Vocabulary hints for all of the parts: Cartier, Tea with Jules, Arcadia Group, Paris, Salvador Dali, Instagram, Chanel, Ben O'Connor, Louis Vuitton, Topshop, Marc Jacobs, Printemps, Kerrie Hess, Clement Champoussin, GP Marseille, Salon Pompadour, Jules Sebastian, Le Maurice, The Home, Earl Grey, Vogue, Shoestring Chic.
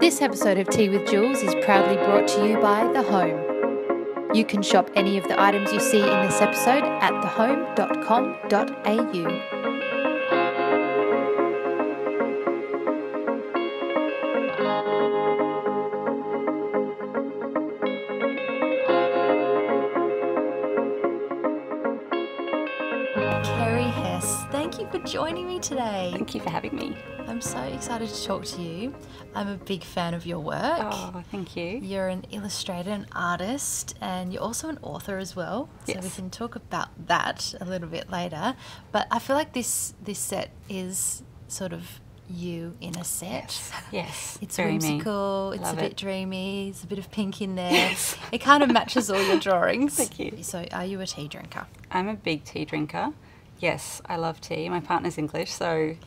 This episode of Tea with Jules is proudly brought to you by The Home. You can shop any of the items you see in this episode at thehome.com.au. For joining me today. Thank you for having me. I'm so excited to talk to you. I'm a big fan of your work. Oh, thank you. You're an illustrator, an artist, and you're also an author as well. Yes. So we can talk about that a little bit later. But I feel like this set is sort of you in a set. Yes. Yes. It's very whimsical, it's a bit dreamy, there's a bit of pink in there. Yes. It kind of matches all your drawings. Thank you. So are you a tea drinker? I'm a big tea drinker. Yes, I love tea. My partner's English, so a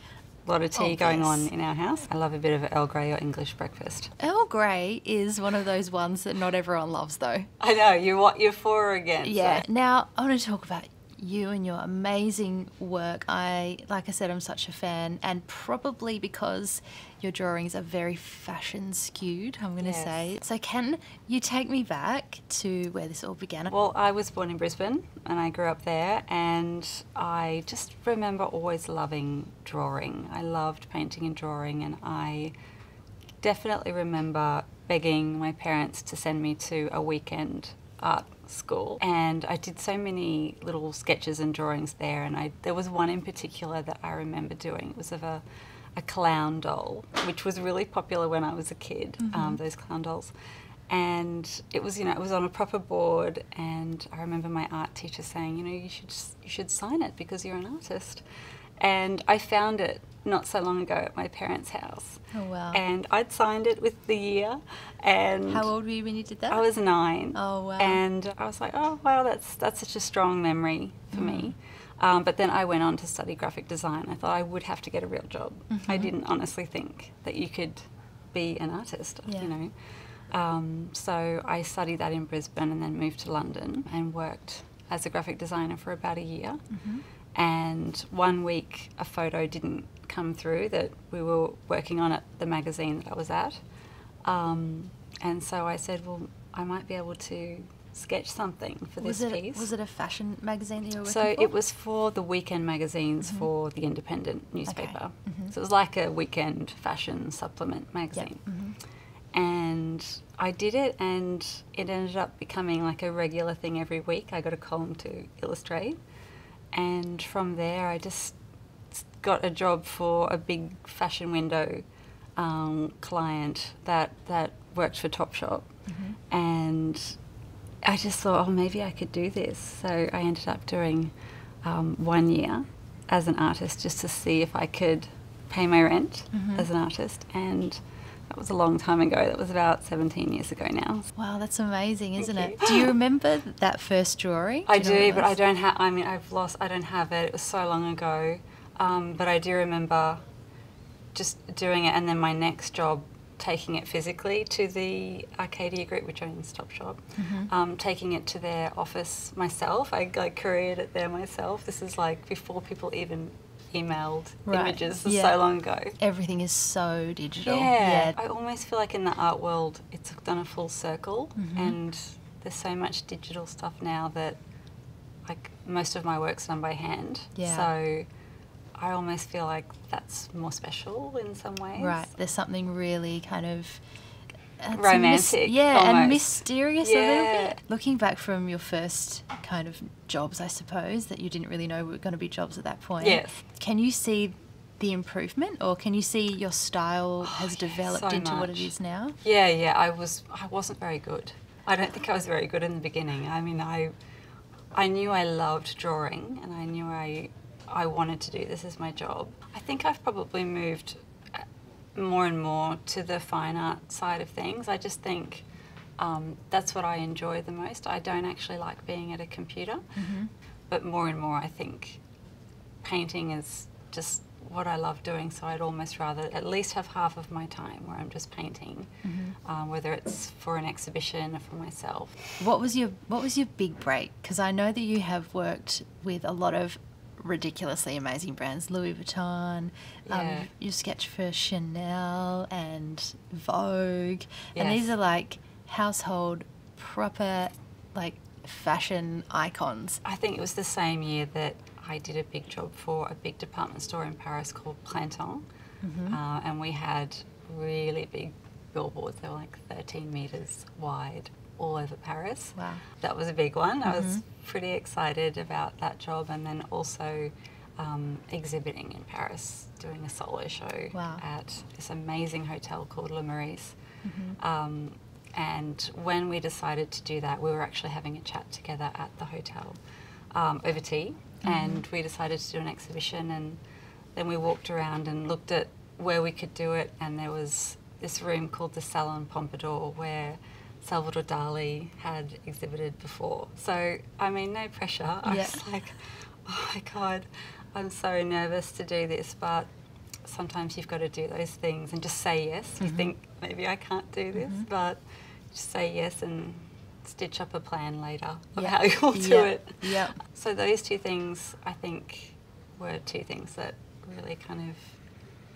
lot of tea going on in our house. I love a bit of an Earl Grey or English breakfast. Earl Grey is one of those ones that not everyone loves, though. I know, you're for or against. Yeah. So. Now, I want to talk about you and your amazing work. Like I said, I'm such a fan, and probably because your drawings are very fashion skewed, I'm going to say. So can you take me back to where this all began? Well, I was born in Brisbane and I grew up there, and I just remember always loving drawing. I loved painting and drawing, and I definitely remember begging my parents to send me to a weekend art school, and I did so many little sketches and drawings there, and there was one in particular that I remember doing. It was of a clown doll, which was really popular when I was a kid, those clown dolls. And it was, it was on a proper board, and I remember my art teacher saying, you should sign it because you're an artist. And I found it not so long ago at my parents' house. Oh, wow. And I'd signed it with the year. And how old were you when you did that? I was 9. Oh, wow. And I was like, oh, wow, that's such a strong memory for me. But then I went on to study graphic design. I thought I would have to get a real job. I didn't honestly think that you could be an artist, So I studied that in Brisbane and then moved to London and worked as a graphic designer for about a year. And one week a photo didn't come through that we were working on at the magazine that I was at. And so I said, well, I might be able to sketch something for this piece. Was it a fashion magazine that you were working for? So it was for the weekend magazines for the Independent newspaper. So it was like a weekend fashion supplement magazine. And I did it, and it ended up becoming like a regular thing every week. I got a column to illustrate. And from there, I just got a job for a big fashion window client that worked for Topshop. And I just thought, oh, maybe I could do this. So I ended up doing 1 year as an artist just to see if I could pay my rent as an artist. And that was a long time ago. That was about 17 years ago now. Wow, that's amazing, isn't it? Do you remember that first drawing? I do, but I don't have. I mean, I don't have it. It was so long ago, but I do remember just doing it, and then my next job, taking it physically to the Arcadia Group, which owns Topshop, taking it to their office myself. I couriered it there myself. This is like before people even emailed images so long ago. Everything is so digital. Yeah. I almost feel like in the art world it's done a full circle, and there's so much digital stuff now that like most of my work's done by hand. Yeah. So I almost feel like that's more special in some ways. Right. There's something really kind of romantic, almost. And mysterious a little bit. Looking back from your first kind of jobs, I suppose, that you didn't really know were going to be jobs at that point. Yes. Can you see the improvement, or can you see your style has developed into what it is now? Yeah, yeah. I wasn't very good. I don't think I was very good in the beginning. I mean, I knew I loved drawing, and I knew I wanted to do this as my job. I think I've probably moved more and more to the fine art side of things. I just think that's what I enjoy the most. I don't actually like being at a computer, but more and more I think painting is just what I love doing, so I'd almost rather at least have half of my time where I'm just painting, whether it's for an exhibition or for myself. What was your big break? Because I know that you have worked with a lot of ridiculously amazing brands. Louis Vuitton, you sketch for Chanel and Vogue. Yes. And these are like household proper like fashion icons. I think it was the same year that I did a big job for a big department store in Paris called Printemps. Mm-hmm. And we had really big billboards. They were like 13 metres wide all over Paris. Wow. That was a big one. Mm-hmm. I was pretty excited about that job, and then also exhibiting in Paris, doing a solo show at this amazing hotel called Le Maurice. Mm-hmm. And when we decided to do that, we were actually having a chat together at the hotel over tea. Mm-hmm. And we decided to do an exhibition, and then we walked around and looked at where we could do it, and there was this room called the Salon Pompadour where Salvador Dali had exhibited before. So, I mean, no pressure. I was like, oh my God, I'm so nervous to do this, but sometimes you've got to do those things and just say yes. Mm-hmm. You think, maybe I can't do this, but just say yes and stitch up a plan later of how you'll do it. Yeah. So those two things, I think, were two things that really kind of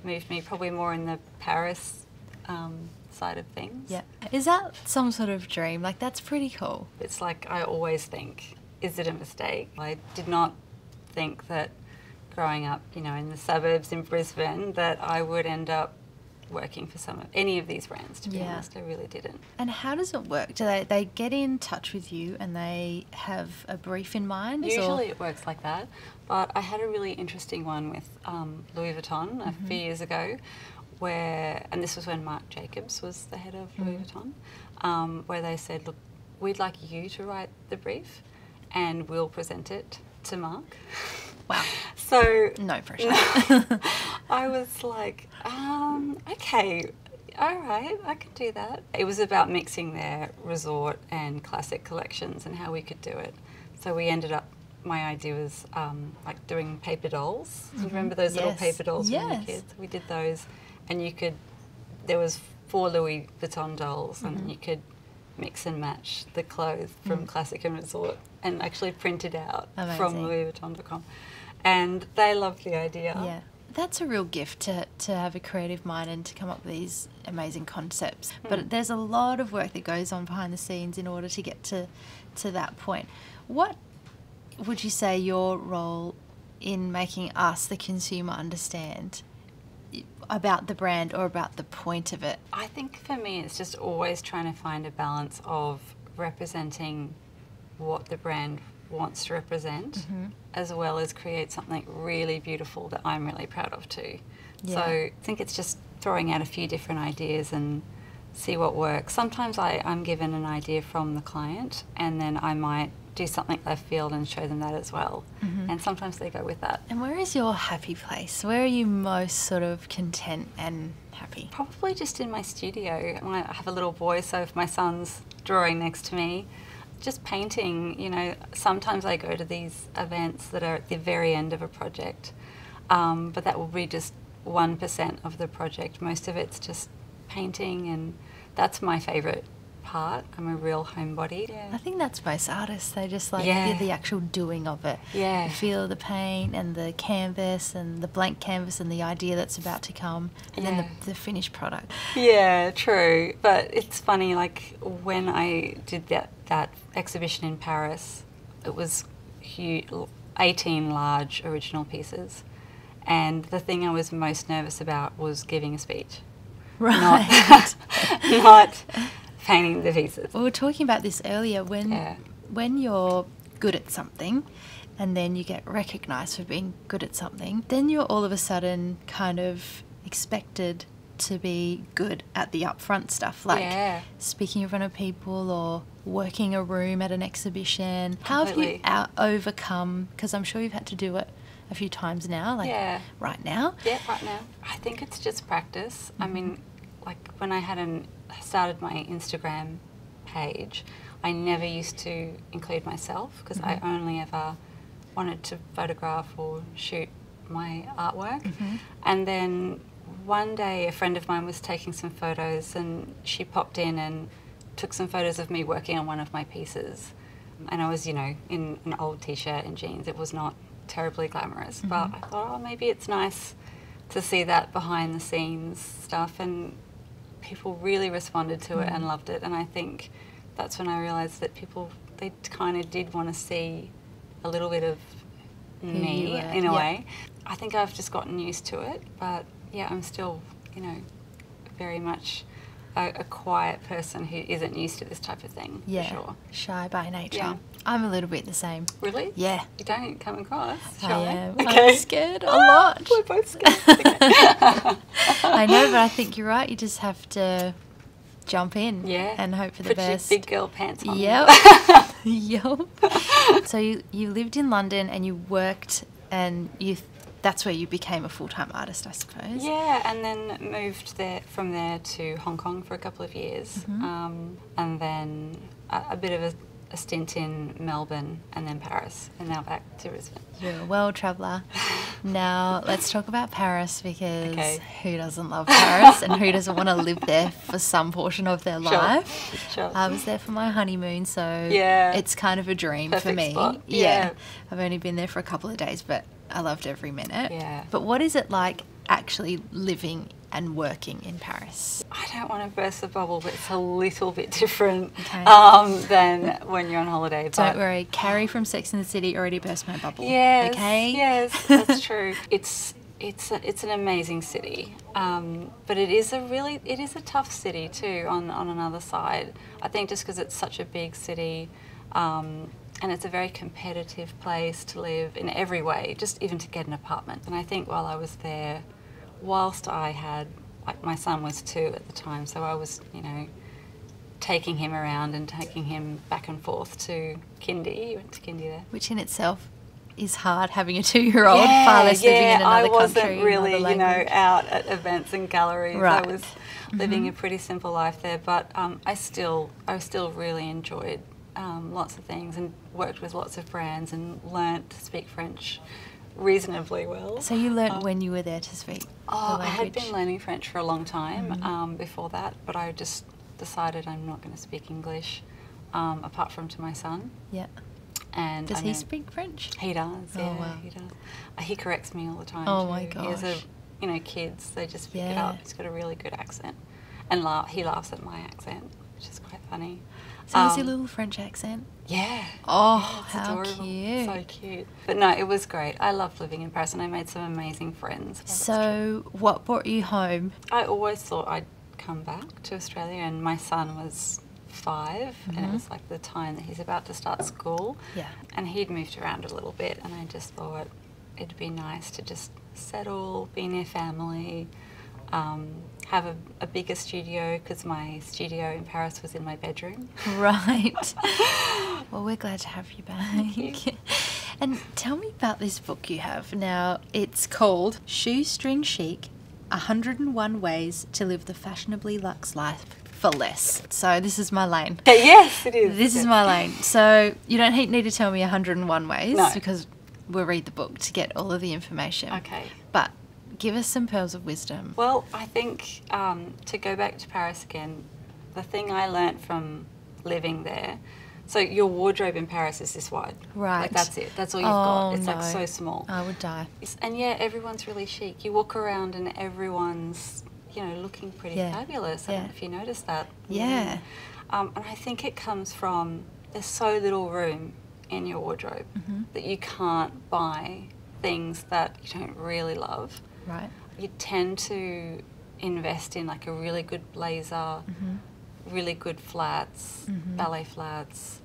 moved me, probably more in the Paris side of things. Yeah. Is that some sort of dream? Like, that's pretty cool. It's like, I always think, is it a mistake? I did not think that growing up, you know, in the suburbs in Brisbane, that I would end up working for any of these brands, to be honest. I really didn't. And how does it work? Do they get in touch with you and they have a brief in mind? Usually it works like that, but I had a really interesting one with Louis Vuitton a few years ago, where, and this was when Marc Jacobs was the head of Louis Vuitton, where they said, look, we'd like you to write the brief and we'll present it to Marc. Wow. So no pressure. No, I was like, okay, all right, I can do that. It was about mixing their resort and classic collections and how we could do it. So we ended up, my idea was like doing paper dolls. Do you remember those little paper dolls when we were kids? We did those, and you could, there was 4 Louis Vuitton dolls, and you could mix and match the clothes from classic and resort, and actually print it out from LouisVuitton.com. And they loved the idea. Yeah, that's a real gift to have a creative mind and to come up with these amazing concepts. But there's a lot of work that goes on behind the scenes in order to get to that point. What would you say your role in making us, the consumer, understand about the brand or about the point of it? I think for me it's just always trying to find a balance of representing what the brand wants to represent, as well as create something really beautiful that I'm really proud of too. Yeah. So I think it's just throwing out a few different ideas and see what works. Sometimes I'm given an idea from the client, and then I might do something I feel and show them that as well. And sometimes they go with that. And where is your happy place? Where are you most sort of content and happy? Probably just in my studio. I have a little boy, so if my son's drawing next to me, just painting, you know, sometimes I go to these events that are at the very end of a project, but that will be just 1% of the project. Most of it's just painting, and that's my favourite part. I'm a real homebody. Yeah. I think that's most artists. They just like the actual doing of it. Yeah. You feel the paint and the canvas and the blank canvas and the idea that's about to come, and then the finished product. Yeah, true. But it's funny, like when I did that exhibition in Paris, it was huge, 18 large original pieces, and the thing I was most nervous about was giving a speech, not painting the pieces. We were talking about this earlier, when you're good at something and then you get recognised for being good at something, then you're all of a sudden kind of expected to be good at the upfront stuff, like speaking in front of people or working a room at an exhibition. How have you overcome, because I'm sure you've had to do it a few times now, like right now? Yeah, right now. I think it's just practice. I mean, like when I started my Instagram page, I never used to include myself, because I only ever wanted to photograph or shoot my artwork. And then one day a friend of mine was taking some photos, and she popped in and took some photos of me working on one of my pieces. And I was, you know, in an old t-shirt and jeans. It was not terribly glamorous, mm-hmm. but I thought, oh, maybe it's nice to see that behind the scenes stuff, and people really responded to it and loved it. And I think that's when I realised that people, they kind of did want to see a little bit of me in a way. I think I've just gotten used to it, but yeah, I'm still, you know, very much a quiet person who isn't used to this type of thing, for sure. Shy by nature. Yeah. I'm a little bit the same. Really? Yeah. You don't come across, I am. Okay. I'm scared a lot. We're both scared. Okay. I know, but I think you're right. You just have to jump in and hope for the best. Put your big girl pants on. Yep. So you lived in London and you worked, and that's where you became a full-time artist, I suppose. Yeah, and then moved from there to Hong Kong for a couple of years, mm-hmm. And then a bit of a stint in Melbourne and then Paris, and now back to Brisbane. You're a world traveller. Now let's talk about Paris, because who doesn't love Paris and who doesn't want to live there for some portion of their life? Sure. I was there for my honeymoon, so it's kind of a dream for me. Spot. Yeah. I've only been there for a couple of days, but I loved every minute. Yeah. But what is it like actually living and working in Paris? I don't want to burst the bubble, but it's a little bit different than when you're on holiday. But don't worry, Kerrie from Sex and the City already burst my bubble. Yes, yes, that's true. It's an amazing city, but it is a tough city too. On another side, I think just because it's such a big city. And it's a very competitive place to live in every way, just even to get an apartment. And I think while I was there, whilst I had, like, my son was 2 at the time, so I was, you know, taking him around and taking him back and forth to Kindy. You went to Kindy there. Which in itself is hard, having a 2-year-old, far less living in another country. I wasn't really, you know, out at events and galleries. Right. I was living a pretty simple life there, but I still really enjoyed lots of things, and worked with lots of brands, and learnt to speak French reasonably well. So you learnt when you were there to speak the language? I had been learning French for a long time before that, but I just decided I'm not going to speak English apart from to my son. Yeah. And does he speak French? He does, he does. He corrects me all the time too. My gosh. He has you know, kids, they just pick it up. He's got a really good accent. And he laughs at my accent, which is quite funny. So is your little French accent? Yeah. Oh, yeah, how adorable. Cute. So cute. But no, it was great. I loved living in Paris, and I made some amazing friends. So what brought you home? I always thought I'd come back to Australia, and my son was 5, and it was like the time that he's about to start school. Yeah. And he'd moved around a little bit, and I just thought it'd be nice to just settle, be near family, have a bigger studio, because my studio in Paris was in my bedroom. Right. Well, we're glad to have you back. Thank you. And tell me about this book you have. Now, it's called Shoestring Chic, 101 Ways to Live the Fashionably Luxe Life for Less. So this is my lane. Yes, it is. This is my lane. So you don't need to tell me 101 ways, because we'll read the book to get all of the information. Okay. But give us some pearls of wisdom. Well, I think to go back to Paris again, the thing I learnt from living there, so your wardrobe in Paris is this wide. Right. Like, that's it. That's all you've got. It's like so small. I would die. And yeah, everyone's really chic. You walk around and everyone's, you know, looking pretty fabulous. I don't know if you notice that. Yeah. And I think it comes from there's so little room in your wardrobe that you can't buy things that you don't really love. Right. You tend to invest in like a really good blazer, really good flats, ballet flats,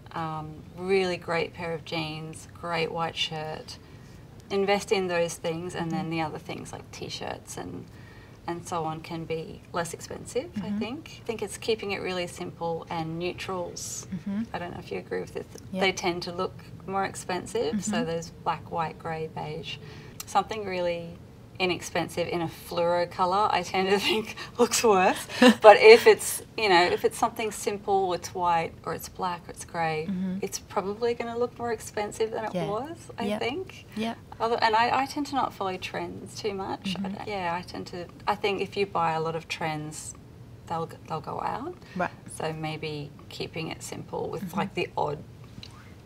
really great pair of jeans, great white shirt. Invest in those things, and then the other things like t-shirts and so on can be less expensive, I think. I think it's keeping it really simple, and neutrals, I don't know if you agree with this, they tend to look more expensive, so those black, white, grey, beige. Something really inexpensive in a fluoro colour, I tend to think looks worse. But if it's, you know, if it's something simple, it's white or it's black or it's grey, it's probably going to look more expensive than it was, I think. Yeah. And I tend to not follow trends too much. I tend to. I think if you buy a lot of trends, they'll go out. Right. So maybe keeping it simple with like the odd,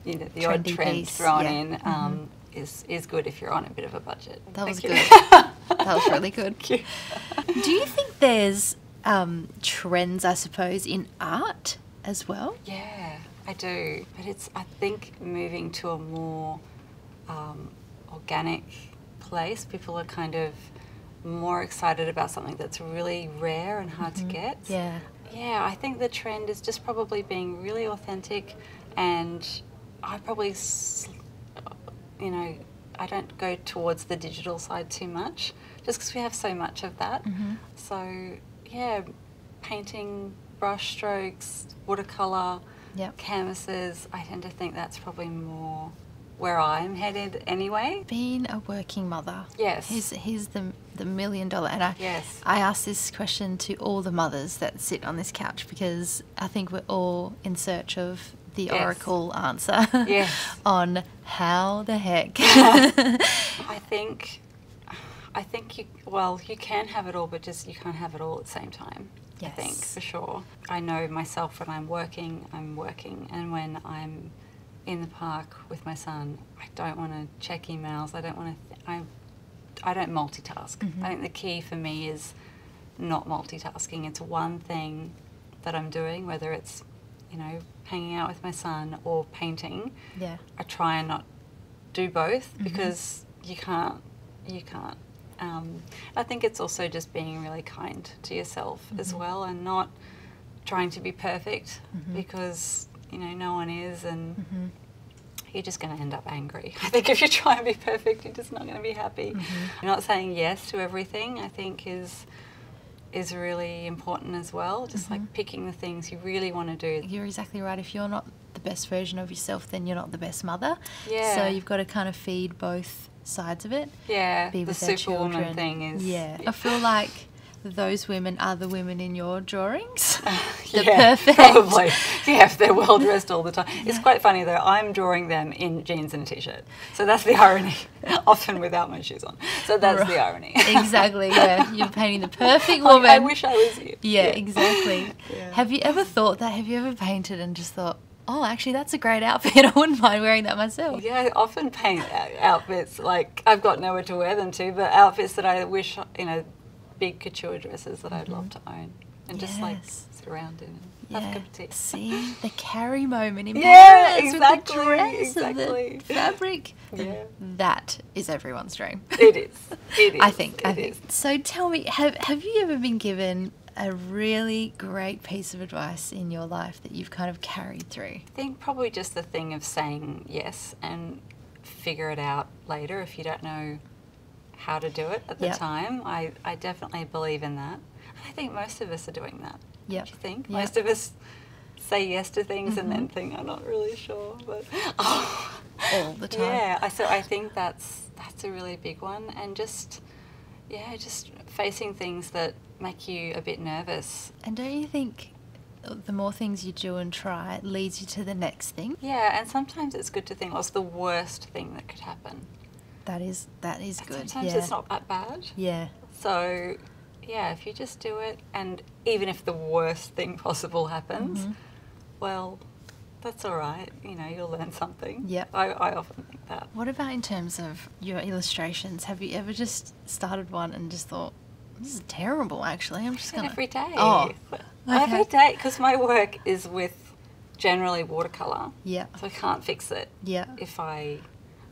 you know, the trendy odd trend piece thrown in. is good if you're on a bit of a budget. That was good. That was really good. Thank you. Do you think there's trends, I suppose, in art as well? Yeah, I do. But it's, I think, moving to a more organic place. People are kind of more excited about something that's really rare and hard to get. Yeah. Yeah, I think the trend is just probably being really authentic, and I probably, you know, I don't go towards the digital side too much, just because we have so much of that. So, yeah, painting, brush strokes, watercolour, canvases, I tend to think that's probably more where I'm headed anyway. Being a working mother. Yes. Here's the $1 million. And I ask this question to all the mothers that sit on this couch, because I think we're all in search of the oracle answer on how the heck. I think you can have it all, but just you can't have it all at the same time. Yes. I think, for sure. I know myself when I'm working, and when I'm in the park with my son, I don't want to check emails. I don't want to. I don't multitask. I think the key for me is not multitasking. It's one thing that I'm doing, whether it's, you know, hanging out with my son or painting. Yeah. I try and not do both, because you can't. I think it's also just being really kind to yourself as well, and not trying to be perfect, because, you know, no one is, and you're just going to end up angry. I think if you try and be perfect, you're just not going to be happy. Not saying yes to everything, I think, is really important as well, just like picking the things you really want to do. You're exactly right. If you're not the best version of yourself, then you're not the best mother. Yeah. So you've got to kind of feed both sides of it. Yeah, the superwoman thing is... Yeah. I feel like those women are the women in your drawings. Perfect. Probably. Yeah, they're well dressed all the time. Yeah. It's quite funny though, I'm drawing them in jeans and a t-shirt. So that's the irony, often without my shoes on. So that's the irony. Exactly, yeah. You're painting the perfect woman. I wish I was you. Yeah, exactly. Yeah. Have you ever thought that? Have you ever painted and just thought, oh, actually, that's a great outfit. I wouldn't mind wearing that myself. Yeah, I often paint outfits, like, I've got nowhere to wear them to, but outfits that I wish, you know, big couture dresses that I'd love to own, and just like sit around in and have a cup of tea. See the Kerrie moment in Paris with the dress and the fabric. Yeah. That is everyone's dream. It is. I think. So tell me, have you ever been given a really great piece of advice in your life that you've kind of carried through? I think probably just the thing of saying yes and figure it out later if you don't know how to do it at the time. I definitely believe in that. I think most of us are doing that. Yeah. Do you think? Yep. Most of us say yes to things and then think, I'm not really sure. But all the time. Yeah, so I think that's a really big one. And just facing things that make you a bit nervous. And don't you think the more things you do and try, it leads you to the next thing? Yeah, and sometimes it's good to think, what's the worst thing that could happen? That is good. Sometimes it's not that bad. Yeah. So, yeah, if you just do it, and even if the worst thing possible happens, well, that's all right. You know, you'll learn something. Yeah. I often think that. What about in terms of your illustrations? Have you ever just started one and just thought, this is terrible, actually? I'm just going to... Every day. Oh. Okay. Every day, because my work is with generally watercolour. Yeah. So I can't fix it. Yeah. If I...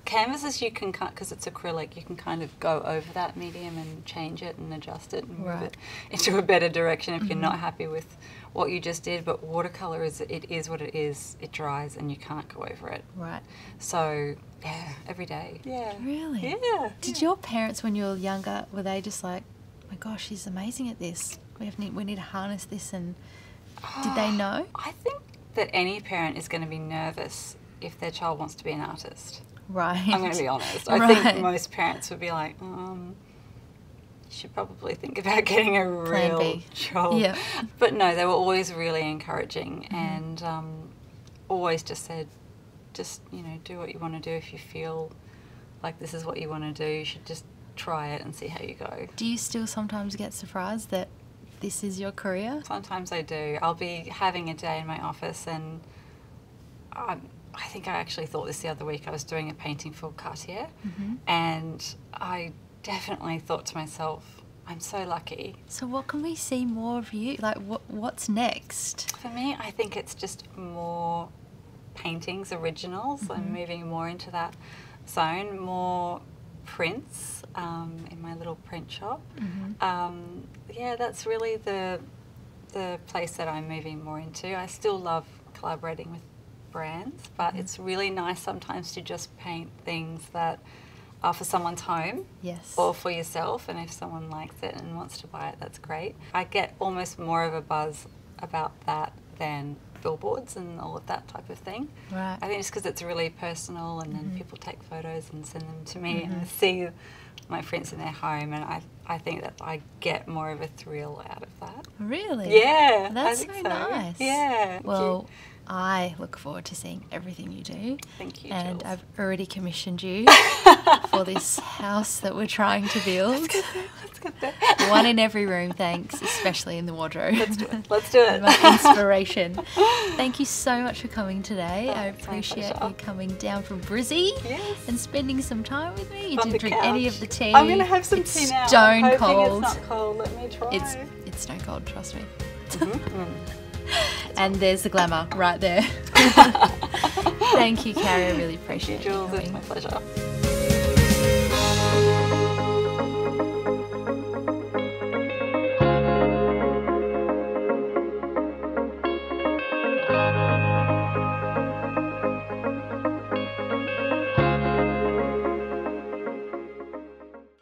Canvases you can cut, because it's acrylic, you can kind of go over that medium and change it and adjust it and move it into a better direction if you're not happy with what you just did. But watercolour, it is what it is. It dries and you can't go over it. Right. So, yeah, every day. Yeah. Really? Yeah. Did your parents, when you were younger, were they just like, oh my gosh, she's amazing at this. We need to harness this. And did they know? I think that any parent is going to be nervous if their child wants to be an artist. Right. I'm going to be honest. I think most parents would be like, you should probably think about getting a real job. Yeah. But no, they were always really encouraging and always just said, just, you know, do what you want to do. If you feel like this is what you want to do, you should just try it and see how you go. Do you still sometimes get surprised that this is your career? Sometimes I do. I'll be having a day in my office and I think I actually thought this the other week. I was doing a painting for Cartier, and I definitely thought to myself, I'm so lucky. So what can we see more of you? Like, what's next? For me, I think it's just more paintings, originals. I'm moving more into that zone, more prints in my little print shop. Yeah, that's really the place that I'm moving more into. I still love collaborating with brands, but it's really nice sometimes to just paint things that are for someone's home, or for yourself, and if someone likes it and wants to buy it, that's great. I get almost more of a buzz about that than billboards and all of that type of thing. Right. I think it's because it's really personal, and then people take photos and send them to me, and I see my friends in their home, and I think that I get more of a thrill out of that. Really? Yeah. That's so nice. Yeah. Well, I look forward to seeing everything you do. Thank you, and Jules. I've already commissioned you for this house that we're trying to build. Let's get there. One in every room, thanks, especially in the wardrobe. Let's do it. Let's do it. My inspiration. Thank you so much for coming today. I appreciate you coming down from Brizzy and spending some time with me. You didn't drink any of the tea. I'm going to have some tea now. Stone cold. It's not cold. Let me try. It's stone cold. Trust me. And there's the glamour right there. Thank you, Kerrie. I really appreciate it. Thank you, Jules. It's my pleasure.